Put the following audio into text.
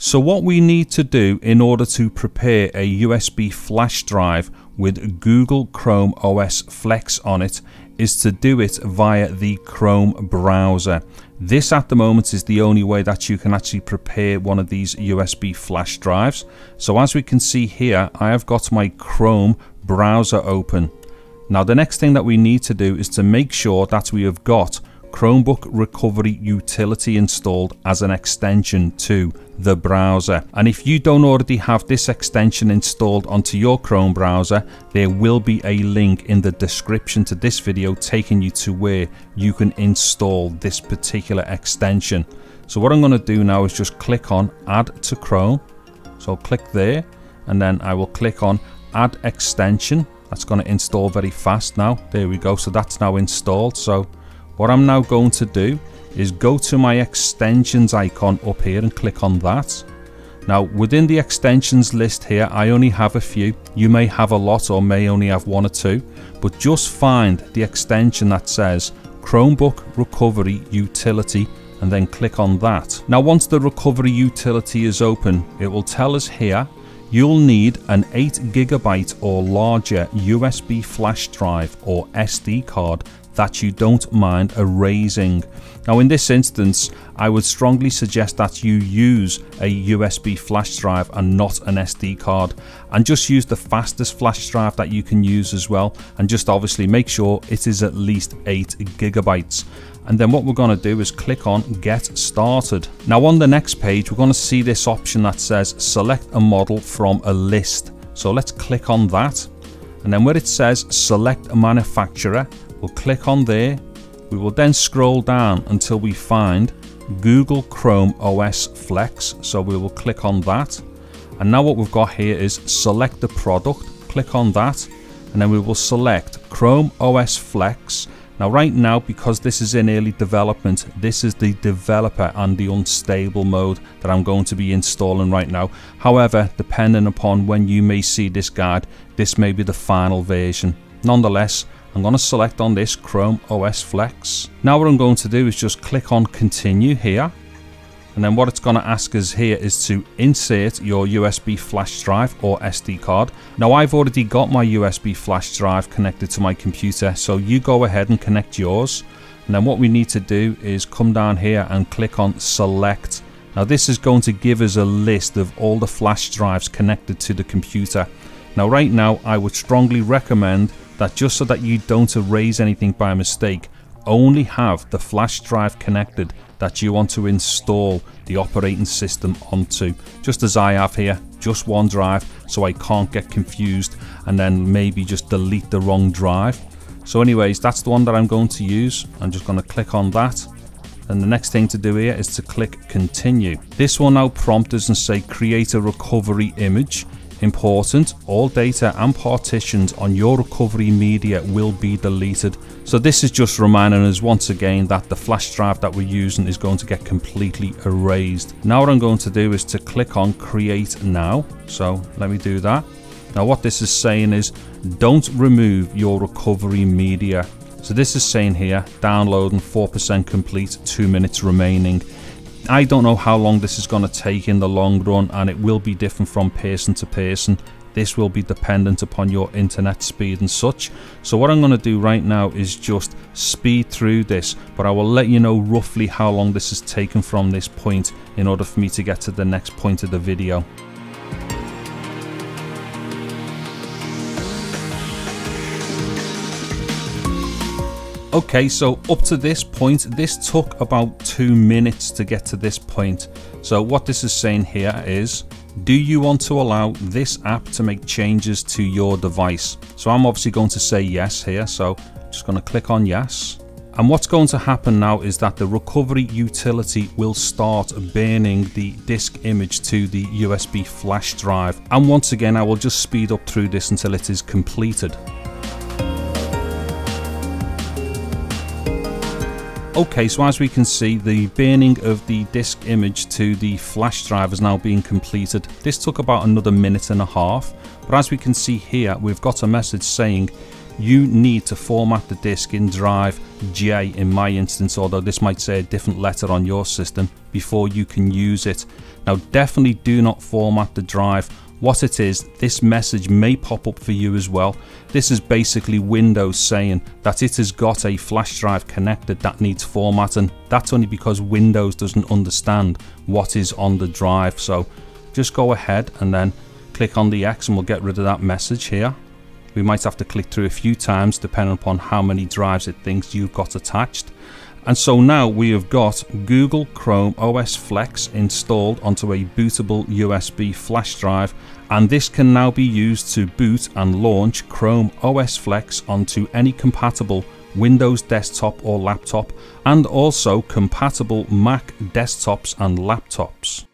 So what we need to do in order to prepare a USB flash drive with Google Chrome OS Flex on it is to do it via the Chrome browser. This at the moment is the only way that you can actually prepare one of these USB flash drives. So as we can see here, I have got my Chrome browser open. Now the next thing that we need to do is to make sure that we have got Chromebook Recovery Utility installed as an extension to the browser. And if you don't already have this extension installed onto your Chrome browser, there will be a link in the description to this video taking you to where you can install this particular extension. So what I'm going to do now is just click on Add to Chrome. So I'll click there and then I will click on Add Extension. That's going to install very fast now. There we go. So that's now installed. So what I'm now going to do is go to my extensions icon up here and click on that. Now within the extensions list here, I only have a few. You may have a lot or may only have one or two, but just find the extension that says Chromebook Recovery Utility and then click on that. Now once the recovery utility is open, it will tell us here, you'll need an 8GB or larger USB flash drive or SD card that you don't mind erasing. Now in this instance, I would strongly suggest that you use a USB flash drive and not an SD card, and just use the fastest flash drive that you can use as well, and just obviously make sure it is at least 8GB. And then what we're going to do is click on Get Started. Now on the next page, we're going to see this option that says Select a model from a list. So let's click on that, and then where it says Select a manufacturer, we'll click on there. We will then scroll down until we find Google Chrome OS Flex. So we will click on that. And now what we've got here is select the product, click on that. And then we will select Chrome OS Flex. Now right now, because this is in early development, this is the developer and the unstable mode that I'm going to be installing right now. However, depending upon when you may see this guide, this may be the final version. Nonetheless, I'm going to select on this Chrome OS Flex. Now what I'm going to do is just click on continue here, and then what it's going to ask us here is to insert your USB flash drive or SD card. Now I've already got my USB flash drive connected to my computer, so you go ahead and connect yours. And then what we need to do is come down here and click on select. Now this is going to give us a list of all the flash drives connected to the computer. Now right now I would strongly recommend that just so that you don't erase anything by mistake, only have the flash drive connected that you want to install the operating system onto. Just as I have here, just one drive, so I can't get confused and then maybe just delete the wrong drive. So anyways, that's the one that I'm going to use. I'm just going to click on that. And the next thing to do here is to click continue. This will now prompt us and say create a recovery image. Important, all data and partitions on your recovery media will be deleted. So this is just reminding us once again that the flash drive that we're using is going to get completely erased. Now what I'm going to do is to click on create now. So let me do that. Now what this is saying is don't remove your recovery media. So this is saying here, downloading 4% complete, 2 minutes remaining. I don't know how long this is going to take in the long run, and it will be different from person to person. This will be dependent upon your internet speed and such. So what I'm going to do right now is just speed through this, but I will let you know roughly how long this has taken from this point in order for me to get to the next point of the video. Okay, so up to this point, this took about 2 minutes to get to this point. So what this is saying here is, do you want to allow this app to make changes to your device? So I'm obviously going to say yes here, so I'm just going to click on yes. And what's going to happen now is that the recovery utility will start burning the disk image to the USB flash drive. And once again, I will just speed up through this until it is completed. Okay, so as we can see, the burning of the disk image to the flash drive is now being completed. This took about another 1.5 minutes, but as we can see here, we've got a message saying you need to format the disk in drive J in my instance, although this might say a different letter on your system, before you can use it. Now definitely do not format the drive. What it is, this message may pop up for you as well. This is basically Windows saying that it has got a flash drive connected that needs formatting. That's only because Windows doesn't understand what is on the drive. So just go ahead and then click on the X and we'll get rid of that message here. We might have to click through a few times depending upon how many drives it thinks you've got attached. And so now we have got Google Chrome OS Flex installed onto a bootable USB flash drive, and this can now be used to boot and launch Chrome OS Flex onto any compatible Windows desktop or laptop, and also compatible Mac desktops and laptops.